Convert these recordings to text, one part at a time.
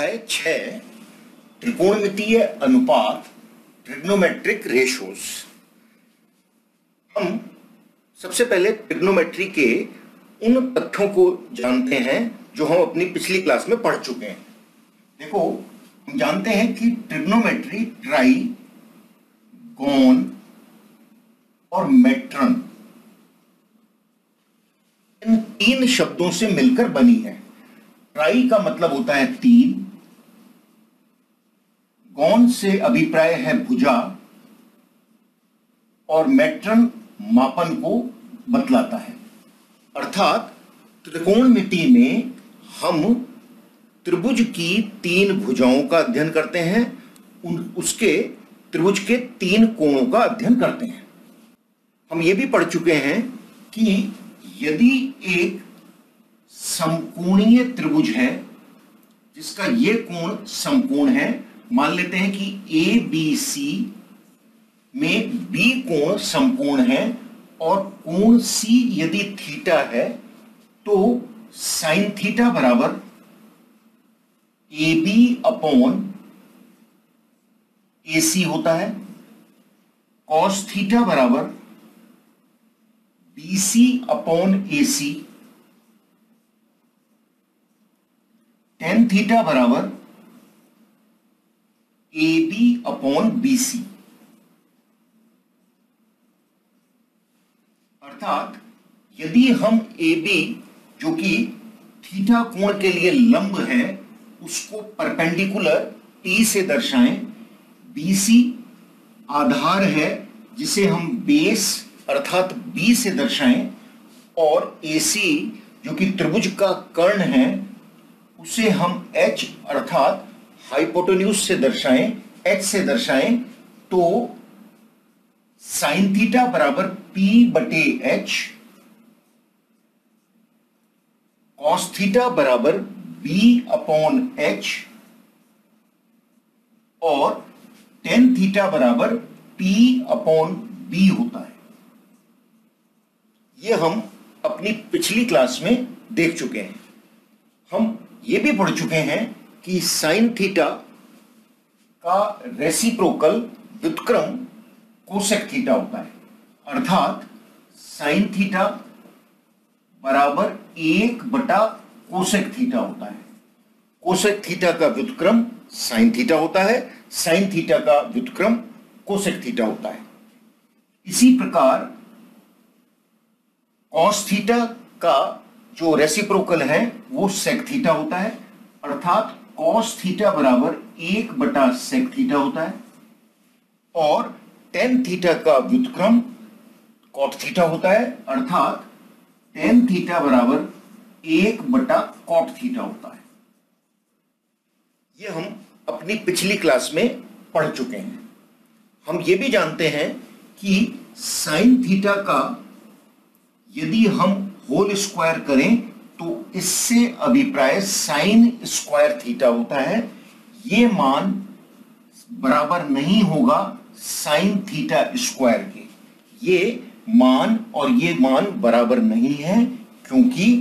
अध्याय 6 त्रिकोणमितीय अनुपात ट्रिग्नोमेट्रिक रेशोस। हम सबसे पहले ट्रिग्नोमेट्री के उन तथ्यों को जानते हैं जो हम अपनी पिछली क्लास में पढ़ चुके हैं। देखो, हम जानते हैं कि ट्रिग्नोमेट्री ट्राई, गोन और मेट्रन इन तीन शब्दों से मिलकर बनी है। ट्राई का मतलब होता है तीन, गौन से अभिप्राय है भुजा और मेट्रन मापन को बतलाता है। अर्थात त्रिकोणमिति में हम त्रिभुज की तीन भुजाओं का अध्ययन करते हैं, उसके त्रिभुज के तीन कोणों का अध्ययन करते हैं। हम ये भी पढ़ चुके हैं कि यदि एक समकोणीय त्रिभुज है जिसका ये कोण समकोण है, मान लेते हैं कि ए बी सी में बी कोण समकोण है और कोण सी यदि थीटा है तो साइन थीटा बराबर A B upon A C होता है, कॉस थीटा बराबर B C upon A C, tan theta बराबर A B upon B C. अर्थात यदि हम ए बी जो कि थीटा कोण के लिए लंब है उसको परपेंडिकुलर टी से दर्शाएं, बी सी आधार है जिसे हम बेस अर्थात बी से दर्शाएं और ए सी जो कि त्रिभुज का कर्ण है उसे हम h अर्थात हाइपोटेन्यूज से दर्शाएं, h से दर्शाएं, तो साइन थीटा बराबर p बटे h, कॉस थीटा बराबर b अपॉन h और टेन थीटा बराबर p अपॉन b होता है। ये हम अपनी पिछली क्लास में देख चुके हैं। हम ये भी पढ़ चुके हैं कि साइन थीटा का रेसिप्रोकल व्युत्क्रम कोसेक थीटा होता है। अर्थात साइन थीटा बराबर एक बटा कोसेक थीटा होता है। कोसेक थीटा का व्युत्क्रम साइन थीटा होता है, साइन थीटा का व्युत्क्रम कोसेक थीटा होता है। इसी प्रकार कॉस थीटा का जो रेसिप्रोकल है वो सेक थीटा होता है। अर्थात कॉस थीटा बराबर एक बटा सेक थीटा होता है और टेन थीटा का व्युत्क्रम कॉट थीटा होता है। अर्थात टेन थीटा बराबर एक बटा कॉट थीटा होता है। ये हम अपनी पिछली क्लास में पढ़ चुके हैं। हम ये भी जानते हैं कि साइन थीटा का यदि हम होल स्क्वायर करें तो इससे अभिप्राय साइन स्क्वायर थीटा होता है। ये मान बराबर नहीं होगा साइन थीटा स्क्वायर के। ये मान और ये मान बराबर नहीं है क्योंकि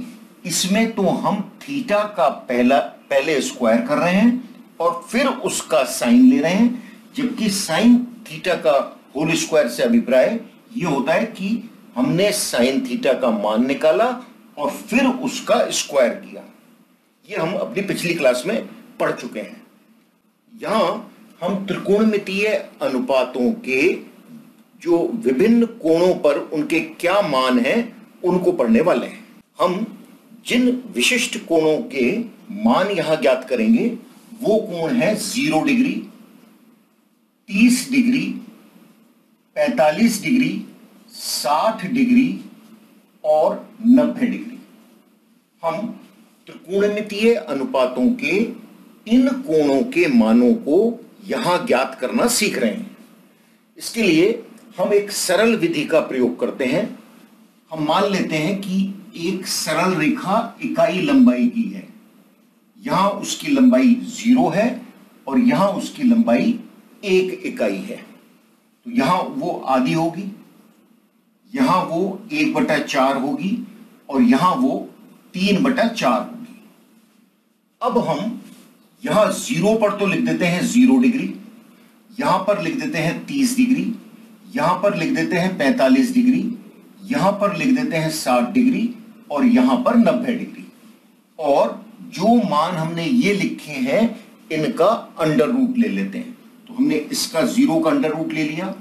इसमें तो हम थीटा का पहले स्क्वायर कर रहे हैं और फिर उसका साइन ले रहे हैं, जबकि साइन थीटा का होल स्क्वायर से अभिप्राय ये होता है कि हमने साइन थीटा का मान निकाला और फिर उसका स्क्वायर किया। ये हम अपनी पिछली क्लास में पढ़ चुके हैं। यहां हम त्रिकोणमितीय अनुपातों के जो विभिन्न कोणों पर उनके क्या मान हैं उनको पढ़ने वाले हैं। हम जिन विशिष्ट कोणों के मान यहां ज्ञात करेंगे वो कोण है 0 डिग्री, 30 डिग्री, 45 डिग्री, 60 डिग्री और 90 डिग्री। हम त्रिकोणमितीय अनुपातों के इन कोणों के मानों को यहां ज्ञात करना सीख रहे हैं। इसके लिए हम एक सरल विधि का प्रयोग करते हैं। हम मान लेते हैं कि एक सरल रेखा इकाई लंबाई की है, यहां उसकी लंबाई 0 है और यहां उसकी लंबाई 1 इकाई है। तो यहां वो आधी होगी, यहां वो 1/4 होगी और यहां वो 3/4 होगी। अब हम यहां जीरो पर तो लिख देते हैं 0 डिग्री, यहां पर लिख देते हैं 30 डिग्री, यहां पर लिख देते हैं 45 डिग्री, यहां पर लिख देते हैं 60 डिग्री और यहां पर 90 डिग्री। और जो मान हमने ये लिखे हैं इनका अंडर रूट ले लेते हैं। तो हमने इसका 0 का अंडर रूट ले लिया,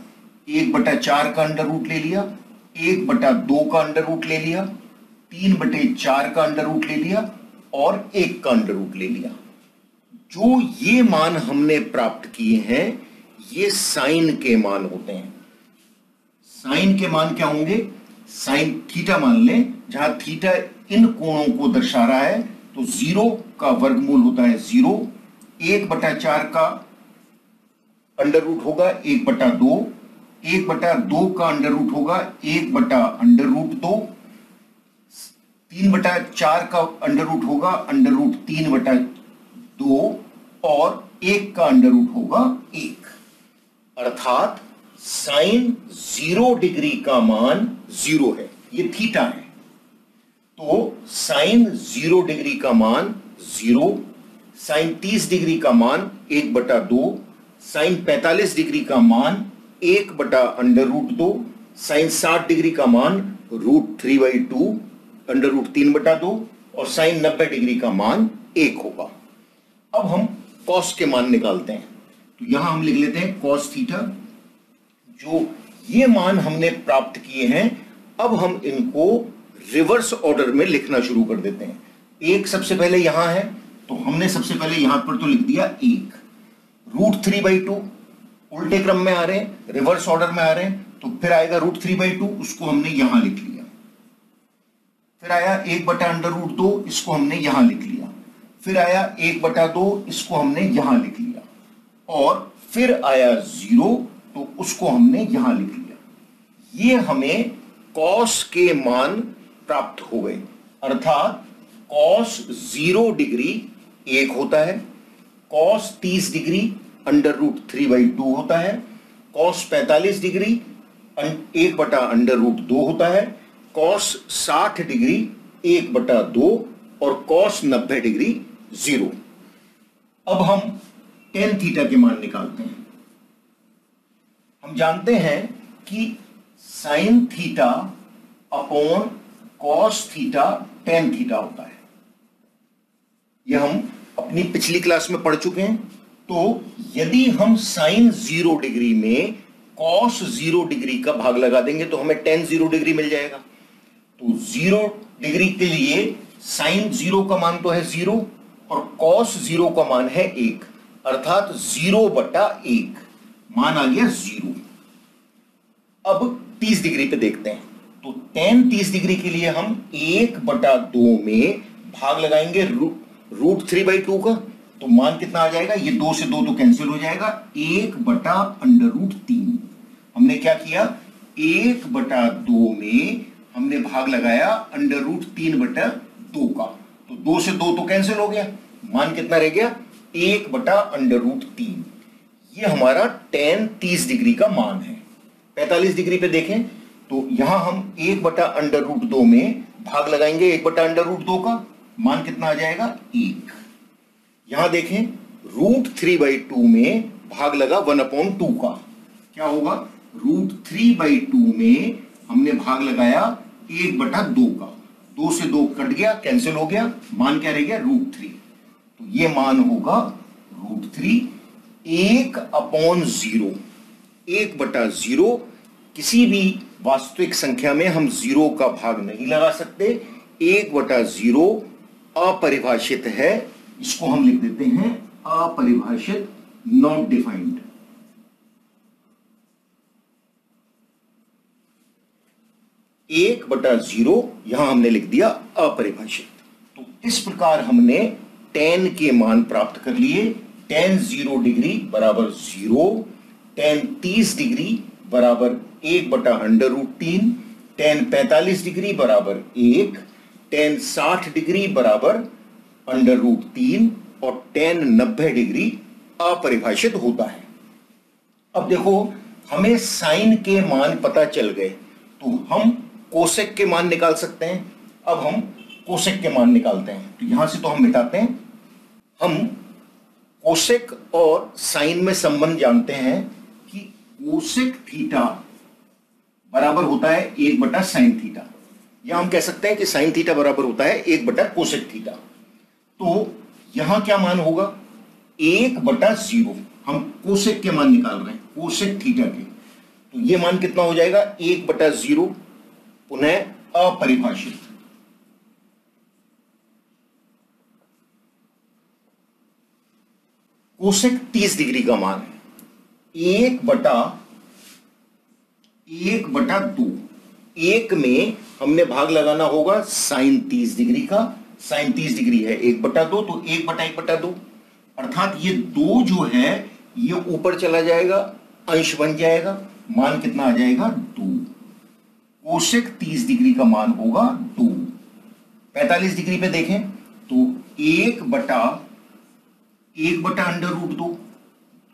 1/4 का अंडर रूट ले लिया, 1/2 का अंडर रूट ले लिया, 3/4 का अंडर रूट ले लिया और 1 का अंडर रूट ले लिया। जो ये मान हमने प्राप्त किए हैं ये साइन के मान होते हैं। साइन के मान क्या होंगे? साइन थीटा मान लें, जहां थीटा इन कोणों को दर्शा रहा है। तो 0 का वर्गमूल होता है 0, 1/4 का अंडर रूट होगा 1/2, 1/2 का अंडर रूट होगा 1/√2, 3/4 का अंडर रूट होगा √3/2 और 1 का अंडर रूट होगा 1। अर्थात साइन 0 डिग्री का मान 0 है, ये थीटा है। तो साइन 0 डिग्री का मान 0, साइन 30 डिग्री का मान 1/2, साइन 45 डिग्री का मान 1/√2, साइन 60 डिग्री का मान √3/2 √3/2 और साइन 90 डिग्री का मान 1 होगा। अब हम कॉस के मान निकालते हैं। तो यहां हम लिख लेते हैं कॉस थीटा। जो ये मान हमने प्राप्त किए हैं अब हम इनको रिवर्स ऑर्डर में लिखना शुरू कर देते हैं। 1 सबसे पहले यहां है, तो हमने सबसे पहले यहां पर तो लिख दिया 1। √3/2 उल्टे क्रम में आ रहे हैं, रिवर्स ऑर्डर में आ रहे हैं, तो फिर आएगा √3/2, उसको हमने यहां लिख लिया। फिर आया 1/√2, इसको हमने यहां लिख लिया। फिर आया 1/2, इसको हमने यहां लिख लिया। और फिर आया 0, तो उसको हमने यहां लिख लिया। ये हमें कॉस के मान प्राप्त हो गए। अर्थात कॉस 0 डिग्री 1 होता है, कॉस 30 डिग्री √3/2 होता है, कॉस 45 डिग्री 1/√2 होता है, कॉस 60 डिग्री 1/2 और कॉस 90 डिग्री 0। अब हम टेन थीटा के मान निकालते हैं। हम जानते हैं कि sine theta upon cos theta tan theta होता है। यह हम अपनी पिछली क्लास में पढ़ चुके हैं। तो यदि हम साइन 0 डिग्री में कॉस 0 डिग्री का भाग लगा देंगे तो हमें टेन 0 डिग्री मिल जाएगा। तो 0 डिग्री के लिए साइन 0 का मान तो है 0 और कॉस 0 का मान है 1। अर्थात 0/1 मान आ गया 0। अब 30 डिग्री पे देखते हैं। तो टेन 30 डिग्री के लिए हम 1/2 में भाग लगाएंगे √3/2 का, तो मान कितना आ जाएगा? ये 2 से 2 तो कैंसिल हो जाएगा, 1/√3। हमने क्या किया? 1/2 में हमने भाग लगाया √3/2 का, तो 2 से 2 तो कैंसिल हो गया, मान कितना रह गया? 1/√3। ये हमारा टेन 30 डिग्री का मान है। 45 डिग्री पे देखें तो यहां हम 1/√2 में भाग लगाएंगे 1/√2 का, मान कितना आ जाएगा? 1। यहां देखें √3/2 में भाग लगा 1/2 का, क्या होगा? √3/2 में हमने भाग लगाया 1/2 का, 2 से 2 कट गया, कैंसिल हो गया, मान क्या रह गया? √3। तो ये मान होगा √3 1/0। 1/0 किसी भी वास्तविक संख्या में हम 0 का भाग नहीं लगा सकते। 1/0 अपरिभाषित है, इसको हम लिख देते हैं अपरिभाषित, नॉट डिफाइंड। एक बटा 0 यहां हमने लिख दिया अपरिभाषित। तो इस प्रकार हमने टेन के मान प्राप्त कर लिए। टेन 0 डिग्री बराबर 0, टेन 30 डिग्री बराबर 1/√3, टेन 45 डिग्री बराबर 1, टेन 60 डिग्री बराबर √3 और टेन 90 डिग्री अपरिभाषित होता है। अब देखो हमें साइन के मान पता चल गए, तो हम कोसेक के मान निकाल सकते हैं। अब हम कोसेक के मान निकालते हैं। तो यहां से तो हम मिटाते हैं। हम कोसेक और साइन में संबंध जानते हैं कि कोसेक थीटा बराबर होता है 1/sin थीटा, या हम कह सकते हैं कि साइन थीटा बराबर होता है 1/कोसेक थीटा। तो यहां क्या मान होगा? 1/0। हम कोसेक के मान निकाल रहे हैं, कोसेक थीटा के। तो ये मान कितना हो जाएगा? 1/0 पुनः अपरिभाषित। कोसेक 30 डिग्री का मान है 1/2। एक में हमने भाग लगाना होगा साइन 30 डिग्री का। साइन 30 डिग्री है 1/2, तो 1/1/2, अर्थात ये 2 जो है ये ऊपर चला जाएगा, अंश बन जाएगा, मान कितना आ जाएगा? 2। कोसेक 30 डिग्री का मान होगा 2। 45 डिग्री पे देखें तो 1/√2,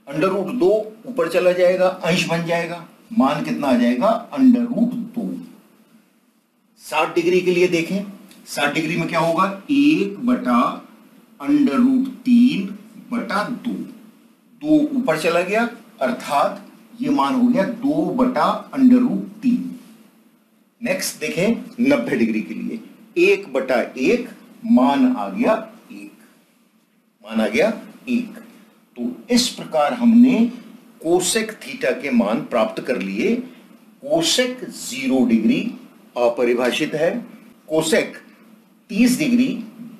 √2 ऊपर चला जाएगा, अंश बन जाएगा, मान कितना आ जाएगा? √2। 60 डिग्री के लिए देखें, 60 डिग्री में क्या होगा? 1/√3/2। 2 ऊपर चला गया, अर्थात ये मान हो गया 2/√3। नेक्स्ट देखें 90 डिग्री के लिए 1/1, मान आ गया 1। तो इस प्रकार हमने कोसेक थीटा के मान प्राप्त कर लिए। कोसेक 0 डिग्री अपरिभाषित है, कोसेक 30 डिग्री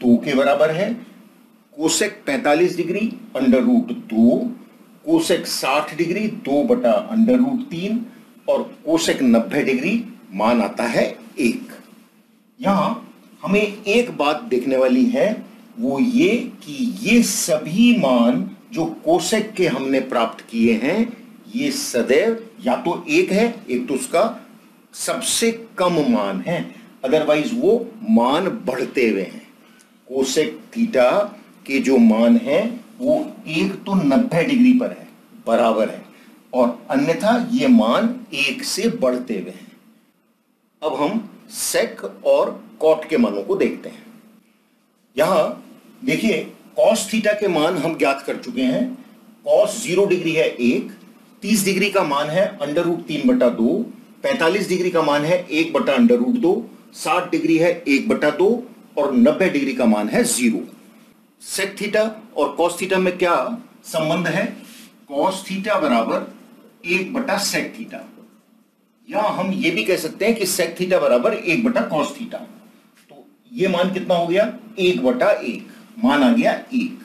2 के बराबर है, कोसेक 45 डिग्री √2, कोसेक 60 डिग्री 2/√3 और कोसेक 90 डिग्री मान आता है 1। यहां हमें एक बात देखने वाली है, वो ये कि ये सभी मान जो कोसेक के हमने प्राप्त किए हैं ये सदैव या तो 1 है, 1 तो उसका सबसे कम मान है, अदरवाइज वो मान बढ़ते हुए हैं। कोसेक थीटा के जो मान है वो 1 तो 90 डिग्री पर है, बराबर है, और अन्यथा ये मान 1 से बढ़ते हुए हैं। अब हम सेक और कॉट के मानों को देखते हैं। यहां देखिए कॉस थीटा के मान हम ज्ञात कर चुके हैं। कॉस 0 डिग्री है 1, 30 डिग्री का मान है √3/2, 45 डिग्री का मान है 1/√2, 60 डिग्री है 1/2 और 90 डिग्री का मान है 0। सेक थीटा और कॉस थीटा में क्या संबंध है? कॉस थीटा बराबर 1/सेक थीटा, या हम ये भी कह सकते हैं कि सेक थीटा बराबर 1/कॉस थीटा। तो ये मान कितना हो गया? 1/1, मान आ गया 1।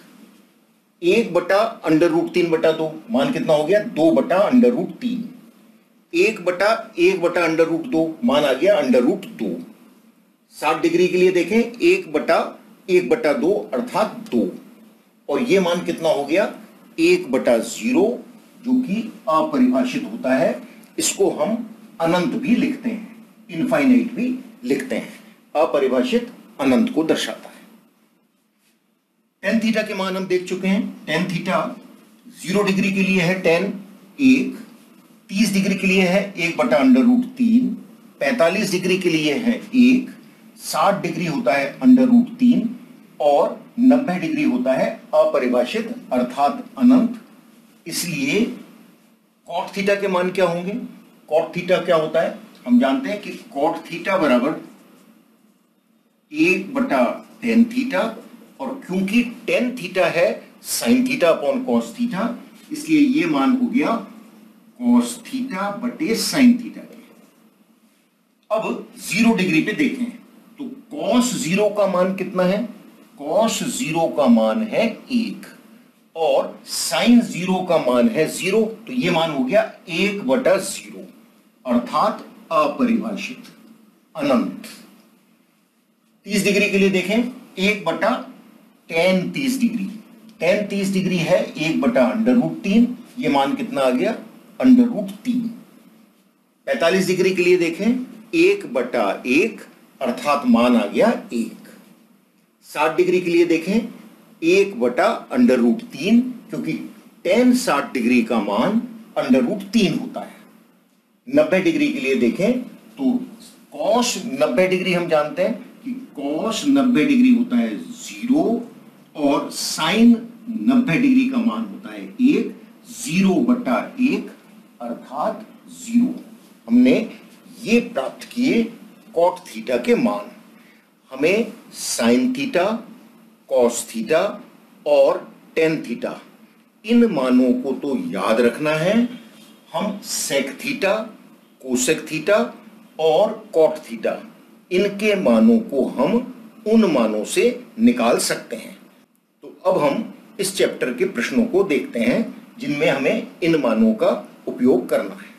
1/√3/2, मान कितना हो गया? 2/√3। 1/1/√2, मान आ गया 2। 60 डिग्री के लिए देखें 1/1/2 अर्थात 2, और ये मान कितना हो गया? 1/0, जो कि अपरिभाषित होता है। इसको हम अनंत भी लिखते हैं, इनफाइनाइट भी लिखते हैं, अपरिभाषित अनंत को दर्शाता है। टेन थीटा के मान हम देख चुके हैं। टेन थीटा 0 डिग्री के लिए है 10, 1, 30 डिग्री के लिए है 1/√3, 45 डिग्री के लिए है 1, 60 डिग्री होता है √3 और 90 डिग्री होता है अपरिभाषित अर्थात अनंत। इसलिए कॉट थीटा के मान क्या होंगे? कॉट थीटा क्या होता है? हम जानते हैं कि कॉट थीटा बराबर 1/10 थीटा, और क्योंकि 10 थीटा है sine theta upon cos theta, इसलिए ये मान हो गया कॉस थीटा बटे साइन थीटा के। अब 0 डिग्री पे देखें तो cos 0 का मान कितना है? cos 0 का मान है 1 और sin 0 का मान है 0, तो ये मान हो गया 1/0 अर्थात अपरिभाषित अनंत। 30 डिग्री के लिए देखें 1/10 30 डिग्री। 10 30 डिग्री है 1/√3, ये मान कितना आ गया? 3। 45 डिग्री के लिए देखें 1/1 अर्थात मान आ गया 1। 60 डिग्री के लिए देखें 1/√3, क्योंकि 10 60 डिग्री का मान √3 होता है। 90 डिग्री के लिए देखें तो cos 90 डिग्री हम जानते हैं कि cos 90 डिग्री होता है 0 और sin 90 डिग्री का मान होता है एक, 0/1 अर्थात 0। हमने ये प्राप्त किए कॉट थीटा के मान। हमें साइन थीटा, कॉस थीटा और टेन थीटा, इन मानों को तो याद रखना है। हम सेक थीटा, कोसेक थीटा और कॉट थीटा, इनके मानों को हम उन मानों से निकाल सकते हैं। तो अब हम इस चैप्टर के प्रश्नों को देखते हैं जिनमें हमें इन मानों का उपयोग करना है।